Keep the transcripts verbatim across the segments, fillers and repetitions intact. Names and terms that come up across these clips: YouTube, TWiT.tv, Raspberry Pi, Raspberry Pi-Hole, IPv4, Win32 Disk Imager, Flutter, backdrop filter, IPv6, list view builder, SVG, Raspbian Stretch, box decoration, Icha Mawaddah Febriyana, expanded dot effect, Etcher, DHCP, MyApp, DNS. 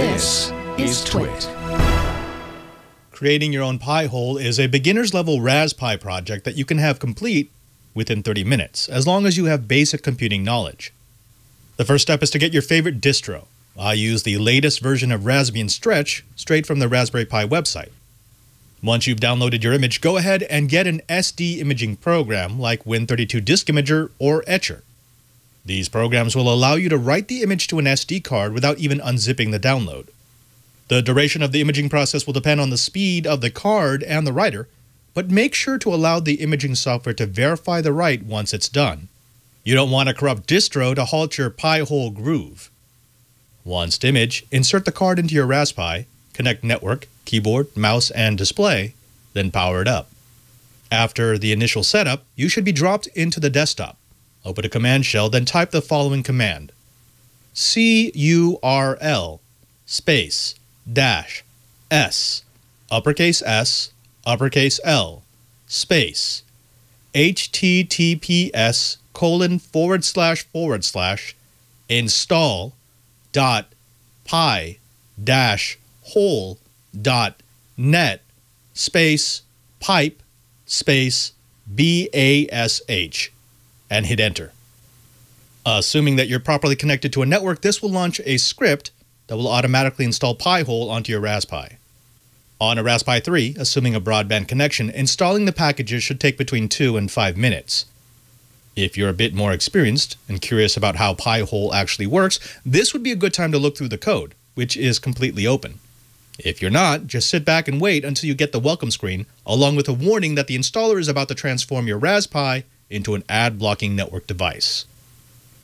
This is Twit. Creating your own Pi hole is a beginner's level Raspberry Pi project that you can have complete within thirty minutes, as long as you have basic computing knowledge. The first step is to get your favorite distro. I use the latest version of Raspbian Stretch straight from the Raspberry Pi website. Once you've downloaded your image, go ahead and get an S D imaging program like Win thirty-two Disk Imager or Etcher. These programs will allow you to write the image to an S D card without even unzipping the download. The duration of the imaging process will depend on the speed of the card and the writer, but make sure to allow the imaging software to verify the write once it's done. You don't want a corrupt distro to halt your Pi hole groove. Once to image, insert the card into your Raspberry Pi, connect network, keyboard, mouse, and display, then power it up. After the initial setup, you should be dropped into the desktop. Open a command shell, then type the following command. curl space dash s uppercase s uppercase l space https colon forward slash forward slash install dot pi dash hole dot net space pipe space bash and hit enter. Assuming that you're properly connected to a network, this will launch a script that will automatically install Pi hole onto your Raspberry Pi. On a Raspberry Pi three, assuming a broadband connection, installing the packages should take between two and five minutes. If you're a bit more experienced and curious about how Pi hole actually works, this would be a good time to look through the code, which is completely open. If you're not, just sit back and wait until you get the welcome screen, along with a warning that the installer is about to transform your Raspberry Pi into an ad-blocking network device.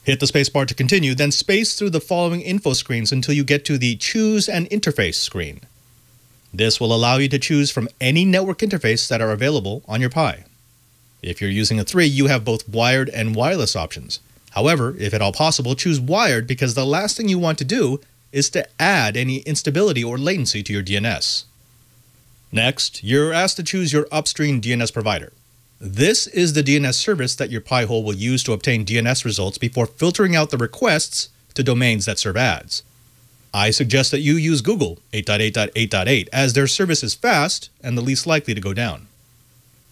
Hit the spacebar to continue, then space through the following info screens until you get to the Choose an Interface screen. This will allow you to choose from any network interface that are available on your Pi. If you're using a three, you have both wired and wireless options. However, if at all possible, choose wired because the last thing you want to do is to add any instability or latency to your D N S. Next, you're asked to choose your upstream D N S provider. This is the D N S service that your Pi hole will use to obtain D N S results before filtering out the requests to domains that serve ads. I suggest that you use Google eight dot eight dot eight dot eight as their service is fast and the least likely to go down.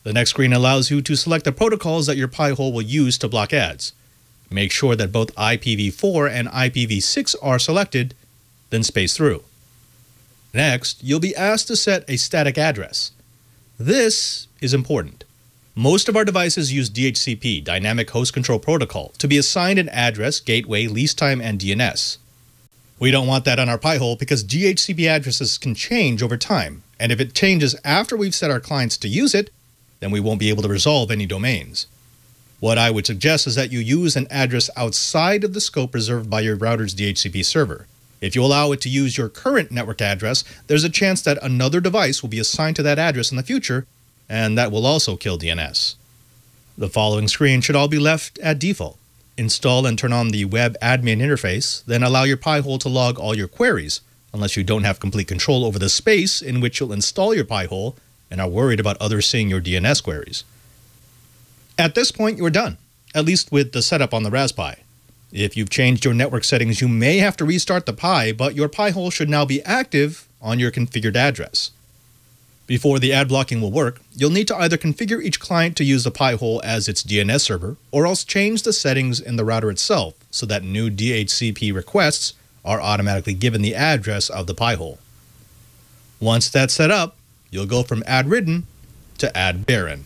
The next screen allows you to select the protocols that your Pi hole will use to block ads. Make sure that both I P v four and I P v six are selected, then space through. Next, you'll be asked to set a static address. This is important. Most of our devices use D H C P, Dynamic Host Control Protocol, to be assigned an address, gateway, lease time, and D N S. We don't want that on our Pi hole because D H C P addresses can change over time, and if it changes after we've set our clients to use it, then we won't be able to resolve any domains. What I would suggest is that you use an address outside of the scope reserved by your router's D H C P server. If you allow it to use your current network address, there's a chance that another device will be assigned to that address in the future, and that will also kill D N S. The following screen should all be left at default. Install and turn on the web admin interface, then allow your Pi hole to log all your queries, unless you don't have complete control over the space in which you'll install your Pi hole and are worried about others seeing your D N S queries. At this point, you're done, at least with the setup on the Raspberry Pi. If you've changed your network settings, you may have to restart the Pi, but your Pi hole should now be active on your configured address. Before the ad blocking will work, you'll need to either configure each client to use the Pi hole as its D N S server, or else change the settings in the router itself so that new D H C P requests are automatically given the address of the Pi hole. Once that's set up, you'll go from ad ridden to ad barren.